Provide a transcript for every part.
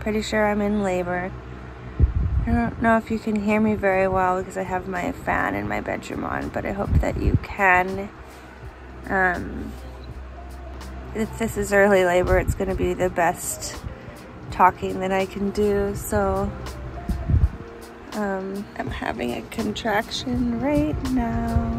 Pretty sure I'm in labor. I don't know if you can hear me very well because I have my fan in my bedroom on, but I hope that you can. If this is early labor, it's going to be the best talking that I can do, so I'm having a contraction right now.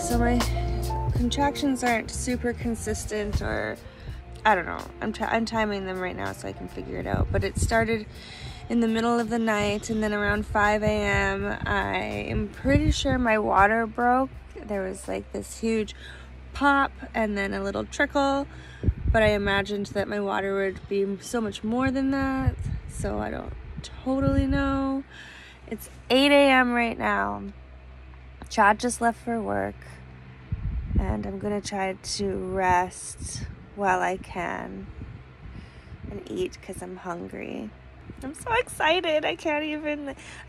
So my contractions aren't super consistent, or I don't know. I'm timing them right now so I can figure it out. But it started in the middle of the night, and then around 5 a.m. I am pretty sure my water broke. There was like this huge pop and then a little trickle, but I imagined that my water would be so much more than that, so I don't totally know. It's 8 a.m. right now. Chad just left for work, and I'm gonna try to rest while I can and eat because I'm hungry. I'm so excited. I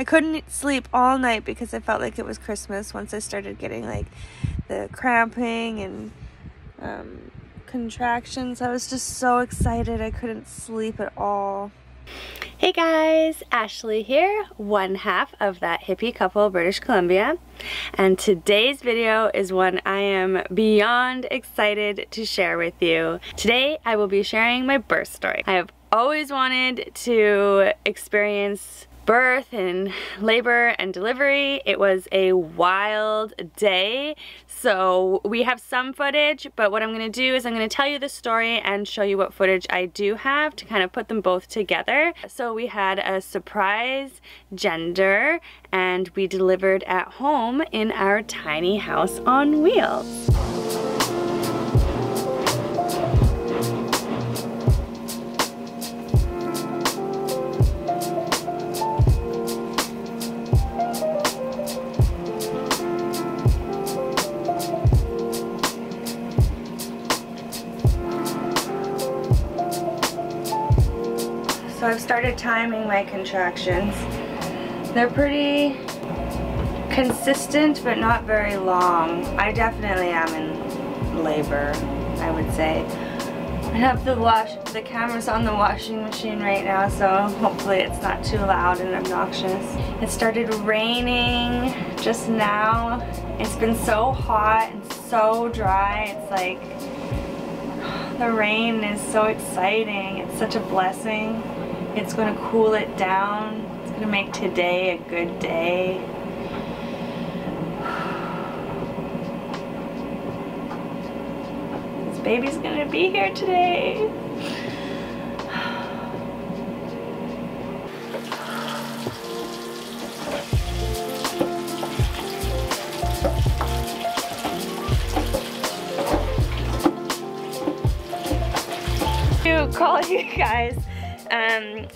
couldn't sleep all night because I felt like it was Christmas once I started getting like the cramping and contractions. I was just so excited. I couldn't sleep at all. Hey guys, Ashley here, one half of That Hippie Couple British Columbia, and today's video is one I am beyond excited to share with you. Today I will be sharing my birth story. I have always wanted to experience birth and labor and delivery. It was a wild day, so we have some footage, but what I'm gonna do is I'm gonna tell you the story and show you what footage I do have to kind of put them both together. So we had a surprise gender and we delivered at home in our tiny house on wheels. So I've started timing my contractions. They're pretty consistent, but not very long. I definitely am in labor, I would say. I have the cameras on the washing machine right now, so hopefully it's not too loud and obnoxious. It started raining just now. It's been so hot and so dry. It's like, the rain is so exciting. It's such a blessing. It's going to cool it down. It's going to make today a good day. This baby's going to be here today. To call you guys.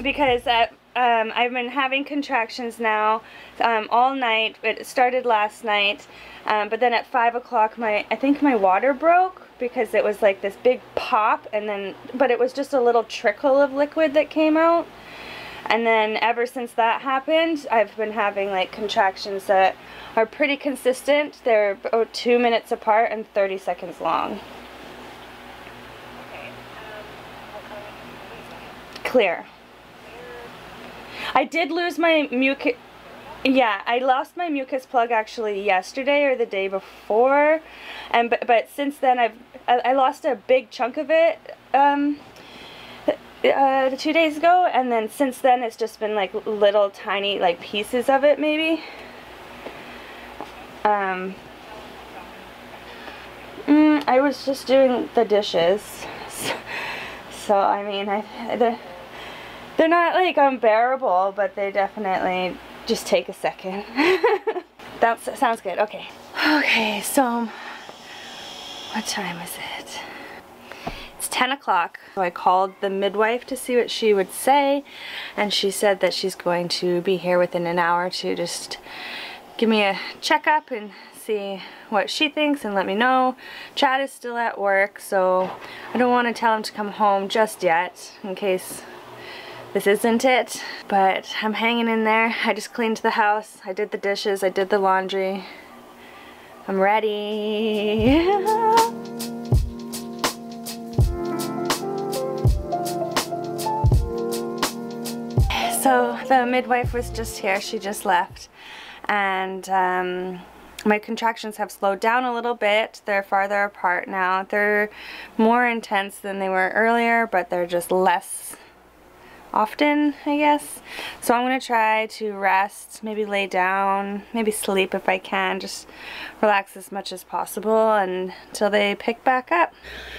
Because I've been having contractions now all night. It started last night, but then at 5 o'clock, I think my water broke because it was like this big pop, and then but it was just a little trickle of liquid that came out, and then ever since that happened, I've been having like contractions that are pretty consistent. They're 2 minutes apart and 30 seconds long. Clear. I did lose my mucus. Yeah, I lost my mucus plug actually yesterday or the day before, and but since then I lost a big chunk of it 2 days ago, and then since then it's just been like little tiny like pieces of it maybe. I was just doing the dishes, so I mean they're not like unbearable, but they definitely just take a second. That sounds good. Okay. Okay, so what time is it? It's 10 o'clock. So I called the midwife to see what she would say, and she said that she's going to be here within an hour to just give me a checkup and see what she thinks and let me know. Chad is still at work, so I don't want to tell him to come home just yet in case this isn't it, but I'm hanging in there. I just cleaned the house, I did the dishes, I did the laundry. I'm ready. So the midwife was just here, she just left, and my contractions have slowed down a little bit. They're farther apart now. They're more intense than they were earlier, but they're just less often, I guess. So I'm going to try to rest, maybe lay down, maybe sleep if I can, just relax as much as possible until they pick back up.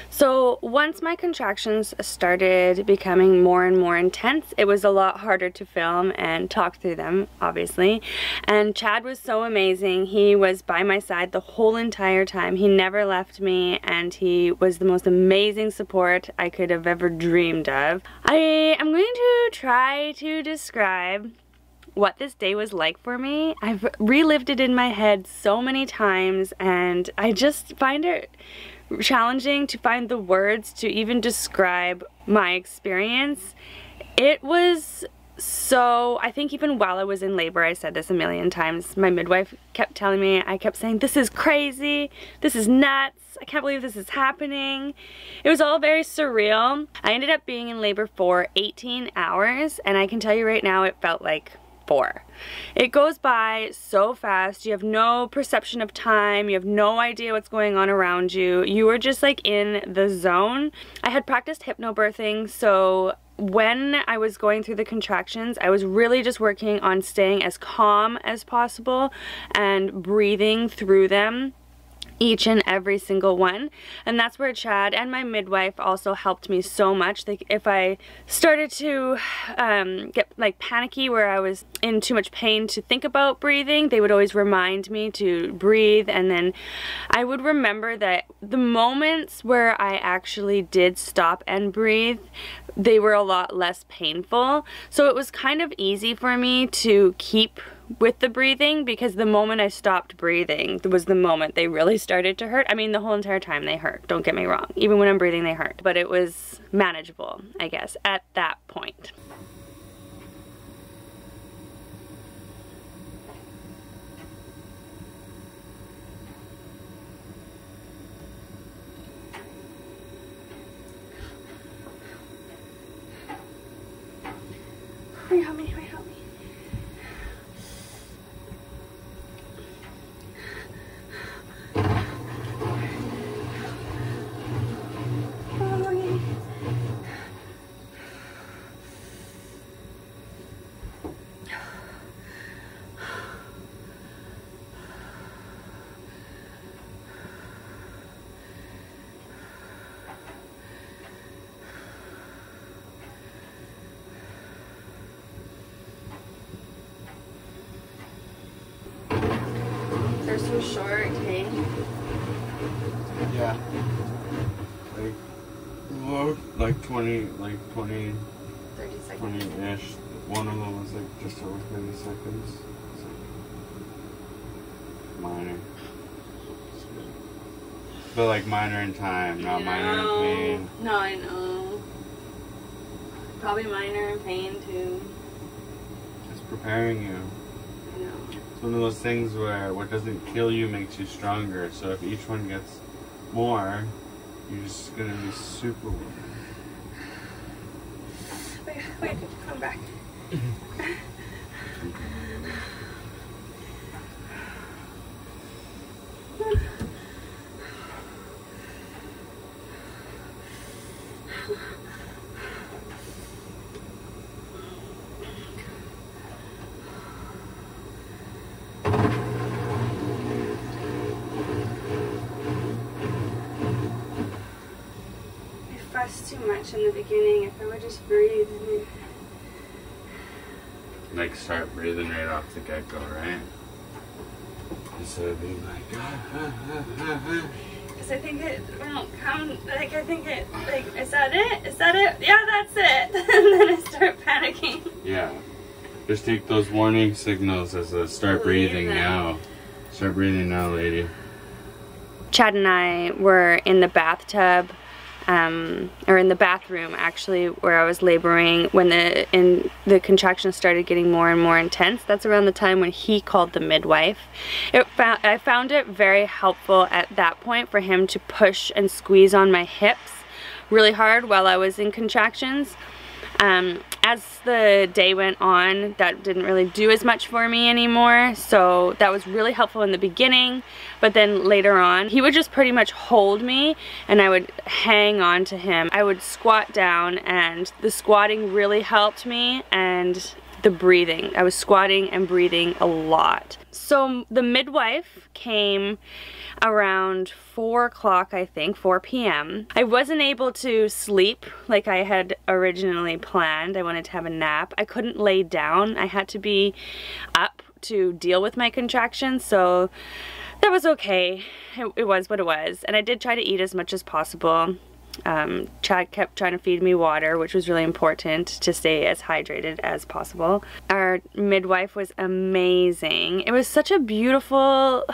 So once my contractions started becoming more and more intense, it was a lot harder to film and talk through them, obviously. And Chad was so amazing. He was by my side the whole entire time. He never left me, and he was the most amazing support I could have ever dreamed of. I am going to try to describe what this day was like for me. I've relived it in my head so many times, and I just find it challenging to find the words to even describe my experience. It was so, I think even while I was in labor, I said this a million times, my midwife kept telling me, I kept saying, this is crazy, this is nuts, I can't believe this is happening. It was all very surreal. I ended up being in labor for 18 hours, and I can tell you right now it felt like 4. It goes by so fast. You have no perception of time. You have no idea what's going on around you. You are just like in the zone. I had practiced hypnobirthing, so when I was going through the contractions, I was really just working on staying as calm as possible and breathing through them, each and every single one. And that's where Chad and my midwife also helped me so much. Like if I started to get like panicky, where I was in too much pain to think about breathing, they would always remind me to breathe, and then I would remember that the moments where I actually did stop and breathe, they were a lot less painful. So it was kind of easy for me to keep with the breathing, because the moment I stopped breathing was the moment they really started to hurt. I mean, the whole entire time they hurt, don't get me wrong. Even when I'm breathing they hurt, but it was manageable, I guess, at that point. Help me. So short, hey? Yeah. Like 20, 30 seconds. 20-ish. One of them was like just over 30 seconds. It's like minor. But like minor in time, not minor in pain. No, I know. Probably minor in pain too. It's preparing you. I know. One of those things where what doesn't kill you makes you stronger. So if each one gets more, you're just gonna be super weak. Wait, come back. Too much in the beginning. If I would just breathe, I mean, like start breathing right off the get go, right? Instead of being like, because I think it won't come. Like I think it, like, is that it? Is that it? Yeah, that's it. And then I start panicking. Yeah, just take those warning signals as a start breathing now. Start breathing now, lady. Chad and I were in the bathtub. or in the bathroom actually, where I was laboring when the contractions started getting more and more intense. That's around the time when he called the midwife. I found it very helpful at that point for him to push and squeeze on my hips really hard while I was in contractions. As the day went on, that didn't really do as much for me anymore, so that was really helpful in the beginning, but then later on, he would just pretty much hold me and I would hang on to him. I would squat down, and the squatting really helped me, and the breathing. I was squatting and breathing a lot. So the midwife came around 4 o'clock, I think, 4 p.m. I wasn't able to sleep like I had originally planned. I wanted to have a nap. I couldn't lay down. I had to be up to deal with my contractions, so that was okay. It was what it was. And I did try to eat as much as possible. Chad kept trying to feed me water, which was really important to stay as hydrated as possible. Our midwife was amazing. It was such a beautiful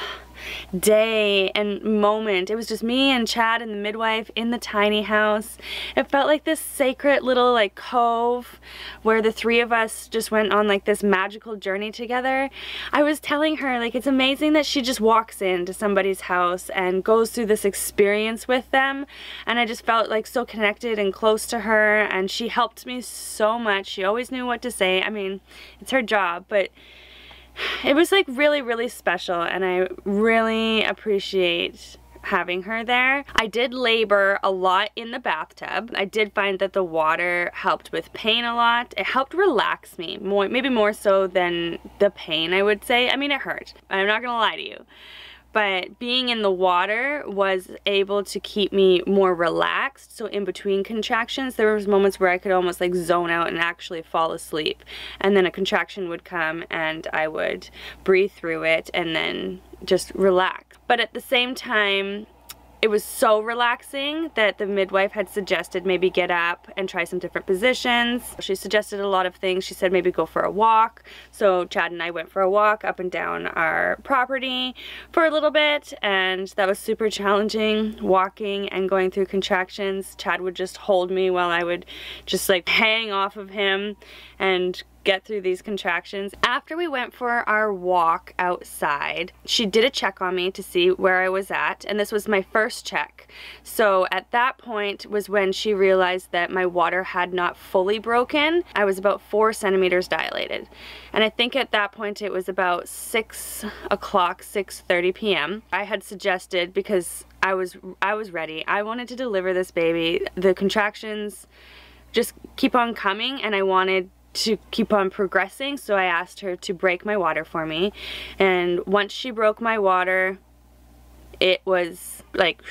day and moment. It was just me and Chad and the midwife in the tiny house. It felt like this sacred little like cove where the three of us just went on like this magical journey together. I was telling her, like, it's amazing that she just walks into somebody's house and goes through this experience with them, and I just felt like so connected and close to her, and she helped me so much. She always knew what to say. I mean, it's her job, but it was like really, really special, and I really appreciate having her there. I did labor a lot in the bathtub. I did find that the water helped with pain a lot. It helped relax me, maybe more so than the pain, I would say. I mean, it hurt. I'm not gonna lie to you. But being in the water was able to keep me more relaxed, so in between contractions there was moments where I could almost like zone out and actually fall asleep, and then a contraction would come and I would breathe through it and then just relax. But at the same time, it was so relaxing that the midwife had suggested maybe get up and try some different positions. She suggested a lot of things. She said maybe go for a walk. So Chad and I went for a walk up and down our property for a little bit, and that was super challenging, walking and going through contractions. Chad would just hold me while I would just like hang off of him and get through these contractions. After we went for our walk outside, she did a check on me to see where I was at, and this was my first check. So at that point was when she realized that my water had not fully broken. I was about 4 centimeters dilated. And I think at that point it was about 6 o'clock, 6:30 p.m. I had suggested, because I was ready. I wanted to deliver this baby. The contractions just keep on coming, and I wanted to keep on progressing, so I asked her to break my water for me. And once she broke my water, it was like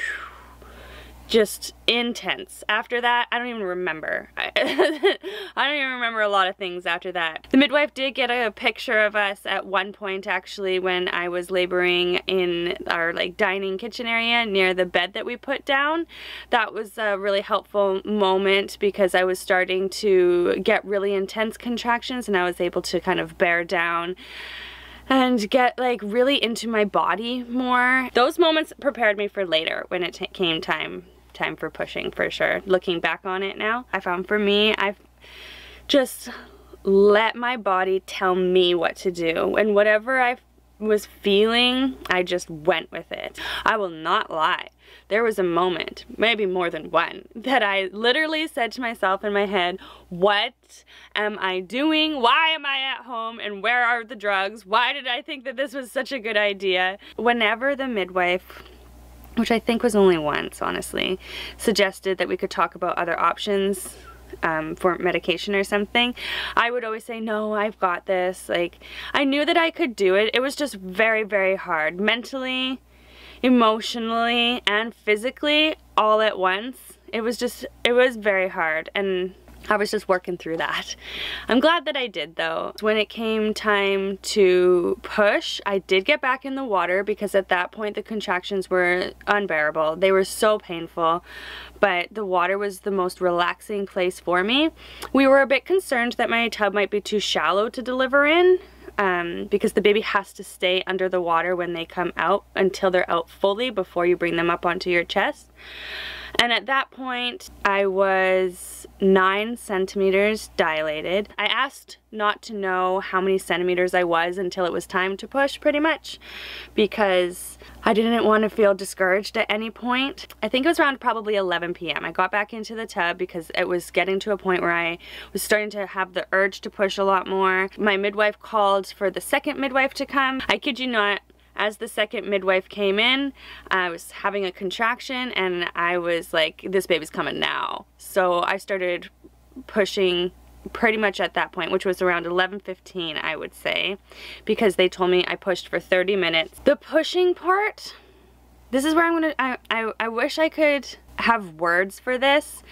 just intense. After that, I don't even remember. I don't even remember a lot of things after that. The midwife did get a picture of us at one point, actually, when I was laboring in our like dining kitchen area near the bed that we put down. That was a really helpful moment because I was starting to get really intense contractions, and I was able to kind of bear down and get like really into my body more. Those moments prepared me for later when it came time for pushing, for sure. Looking back on it now, I found for me, I've just let my body tell me what to do, and whatever I was feeling, I just went with it. I will not lie, there was a moment, maybe more than one, that I literally said to myself in my head, what am I doing? Why am I at home? And where are the drugs? Why did I think that this was such a good idea? Whenever the midwife, which I think was only once, honestly, suggested that we could talk about other options for medication or something, I would always say, no, I've got this. Like, I knew that I could do it. It was just very, very hard, mentally, emotionally, and physically, all at once. It was very hard, and I was just working through that. I'm glad that I did, though. When it came time to push, I did get back in the water because at that point the contractions were unbearable. They were so painful, but the water was the most relaxing place for me. We were a bit concerned that my tub might be too shallow to deliver in, because the baby has to stay under the water when they come out until they're out fully before you bring them up onto your chest. And at that point, I was 9 centimeters dilated. I asked not to know how many centimeters I was until it was time to push, pretty much, because I didn't want to feel discouraged at any point. I think it was around probably 11 p.m. I got back into the tub because it was getting to a point where I was starting to have the urge to push a lot more. My midwife called for the second midwife to come. I kid you not, as the second midwife came in, I was having a contraction and I was like, this baby's coming now. So I started pushing pretty much at that point, which was around 11:15, I would say, because they told me I pushed for 30 minutes. The pushing part, this is where I'm gonna, I wish I could have words for this.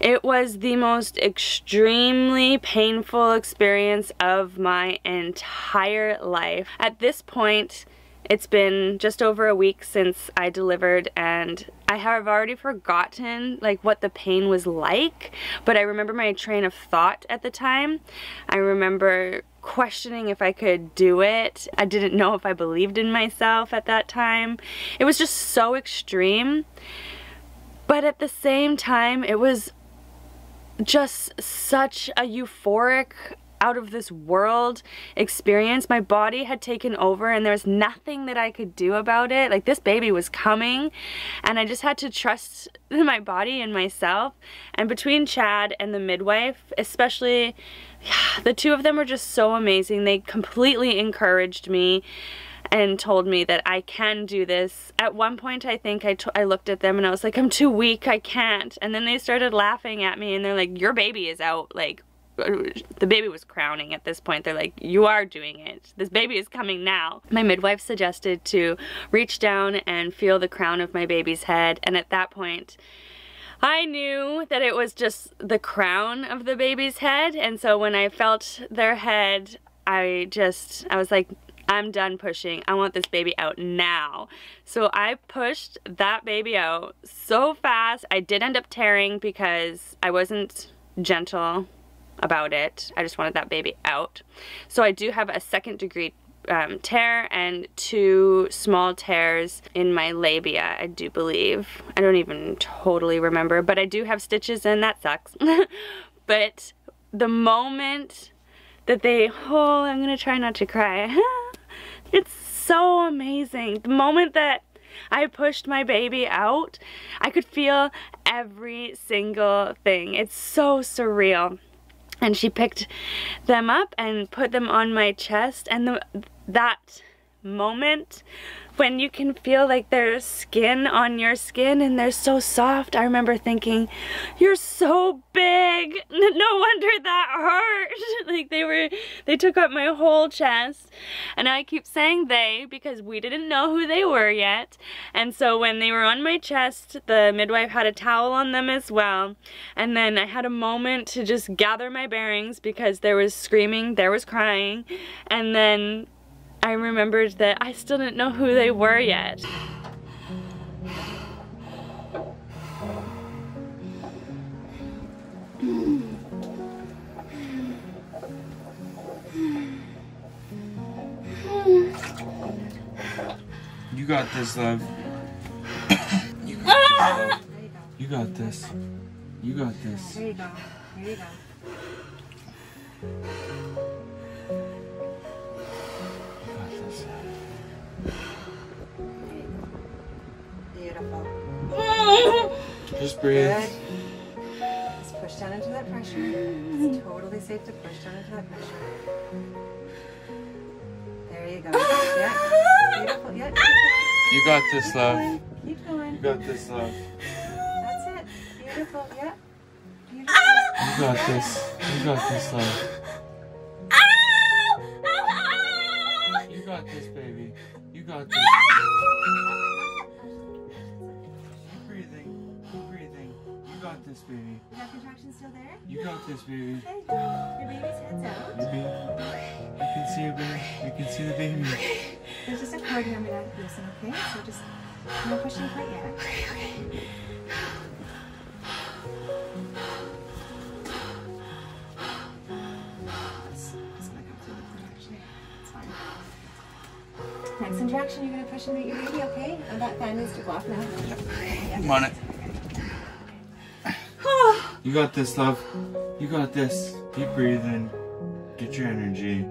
It was the most extremely painful experience of my entire life. At this point, it's been just over a week since I delivered, and I have already forgotten like what the pain was like, but I remember my train of thought at the time. I remember questioning if I could do it. I didn't know if I believed in myself at that time. It was just so extreme, but at the same time, it was just such a euphoric, out of this world experience. My body had taken over and there was nothing that I could do about it. Like, this baby was coming and I just had to trust my body and myself. And between Chad and the midwife, especially, the two of them were just so amazing. They completely encouraged me and told me that I can do this. At one point, I think I looked at them and I was like, I'm too weak, I can't. And then they started laughing at me and they're like, your baby is out. Like, the baby was crowning at this point. They're like, you are doing it. This baby is coming now. My midwife suggested to reach down and feel the crown of my baby's head. And at that point, I knew that it was just the crown of the baby's head. And so when I felt their head, I was like, I'm done pushing. I want this baby out now. So I pushed that baby out so fast. I did end up tearing because I wasn't gentle about it. I just wanted that baby out. So I do have a second-degree tear and 2 small tears in my labia, I do believe. I don't even totally remember, but I do have stitches and that sucks. But the moment that they, oh, I'm gonna try not to cry. It's so amazing. The moment that I pushed my baby out, I could feel every single thing. It's so surreal. And she picked them up and put them on my chest, and that moment when you can feel like there's skin on your skin and they're so soft, I remember thinking, you're so big, no wonder that hurt. Like, they took up my whole chest, and I keep saying they because we didn't know who they were yet. And so when they were on my chest, the midwife had a towel on them as well, and then I had a moment to just gather my bearings because there was screaming, there was crying, and then I remembered that I still didn't know who they were yet. You got this, love. You got this. You got this. You got this. There you go. There you go. Just breathe. Good. Just push down into that pressure. It's totally safe to push down into that pressure. There you go. Yeah. Beautiful. Yeah. You got this, love. Keep going. You got this, love. That's it. Beautiful. Yeah. Beautiful. You got this. You got this, love. You got this, baby. You got this. You got this, baby. You got contractions still there? You got this, baby. There you go. Your baby's head's out. Baby. You can see her, baby. You can see the baby. There's just a cord here, I'm going to have to loosen, okay? So just, I'm not pushing quite yet. Okay. It's going to come through the cord, actually. It's fine. Next contraction, you're going to push and meet your baby, okay? And that fan needs to go off now. I'm on it. You got this, love. You got this. Keep breathing. Get your energy.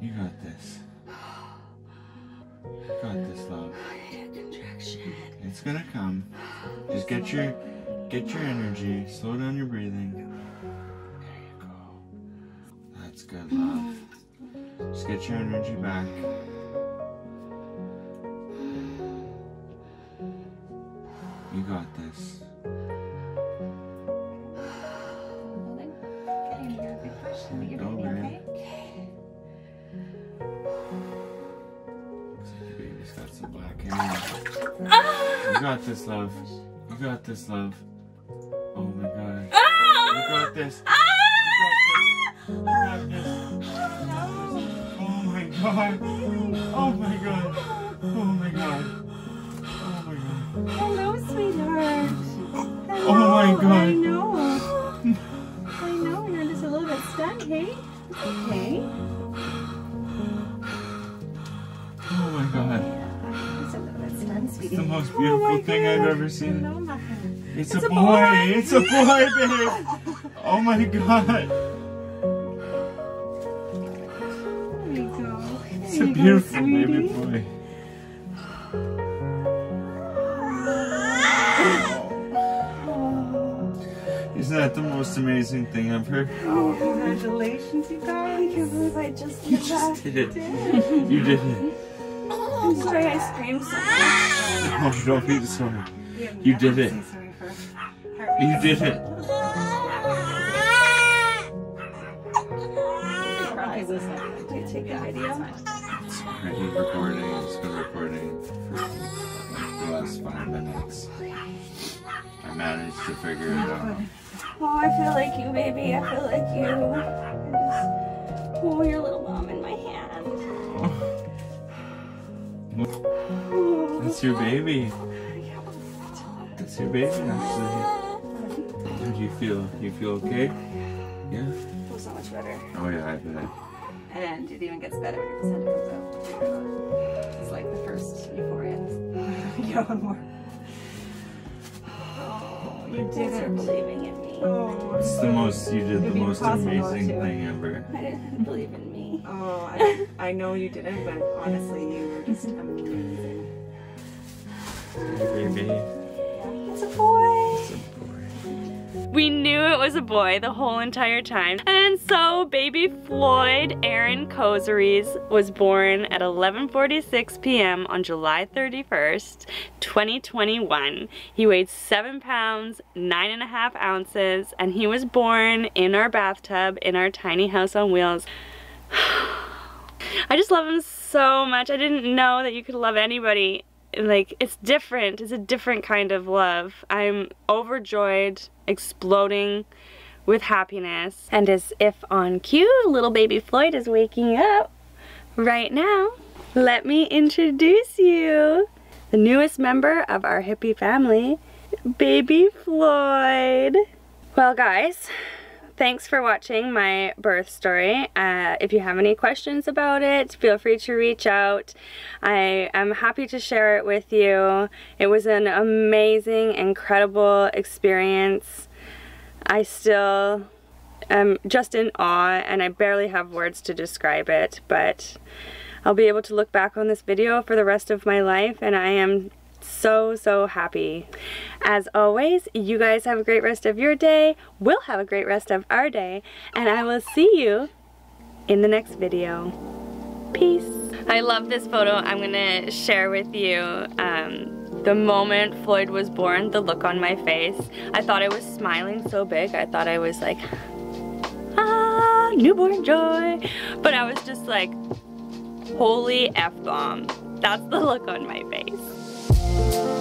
You got this. You got this, love. I need a contraction. It's gonna come. Just get your energy. Slow down your breathing. There you go. That's good, love. Just get your energy back. You got this. You got this, love. You got this, love. Oh my God. You got this. You got this. You got this. Oh my God. Oh my God. Oh my God. Oh my God. Hello, sweetheart. Hello. Oh my God. I know. I know. You're just a little bit stuck, hey? Okay. Oh my God. It's the most beautiful thing I've ever seen. It's a boy. It's a boy, babe. Oh my God. There we go. It's a beautiful baby boy. Isn't that the most amazing thing I've heard? Oh, congratulations, you guys. I can't believe I just did that. You just did it. You did it. I'm sorry I screamed so much. Oh, don't be sorry. You did it. You did it. Did you take the video? It's already recording. It's been recording for like the last 5 minutes. I managed to figure it out. Oh, I feel like you, baby. I feel like you. Oh, your little mom in my hand. Oh. That's your baby. That's your baby, actually. How do you feel? You feel okay? Yeah? I feel so much better. Oh yeah, I bet. And it even gets better when your placenta comes out. It's like the first euphoria. Get one more. Oh, you did it. Believing in me. Oh, it's the most, you did the most amazing thing ever. I didn't believe in me. Oh, I know you didn't, but honestly, you were just amazing. Hey, baby. It's a boy. It's a boy. We knew it was a boy the whole entire time. And so baby Floyd Aaron Kozoriz was born at 11:46 p.m. on July 31st, 2021. He weighed 7 pounds, 9.5 ounces, and he was born in our bathtub in our tiny house on wheels. I just love him so much. I didn't know that you could love anybody. Like, it's different. It's a different kind of love. I'm overjoyed, exploding with happiness. And as if on cue, little baby Floyd is waking up right now. Let me introduce you the newest member of our hippie family, baby Floyd. Well, guys, thanks for watching my birth story. If you have any questions about it, feel free to reach out. I am happy to share it with you. It was an amazing, incredible experience. I still am just in awe, and I barely have words to describe it, but I'll be able to look back on this video for the rest of my life, and I am so happy. As always, you guys have a great rest of your day. We'll have a great rest of our day, and I will see you in the next video. Peace. I love this photo. I'm gonna share with you the moment Floyd was born, the look on my face. I thought I was smiling so big. I thought I was like, ah, newborn joy. But I was just like, holy F-bomb. That's the look on my face.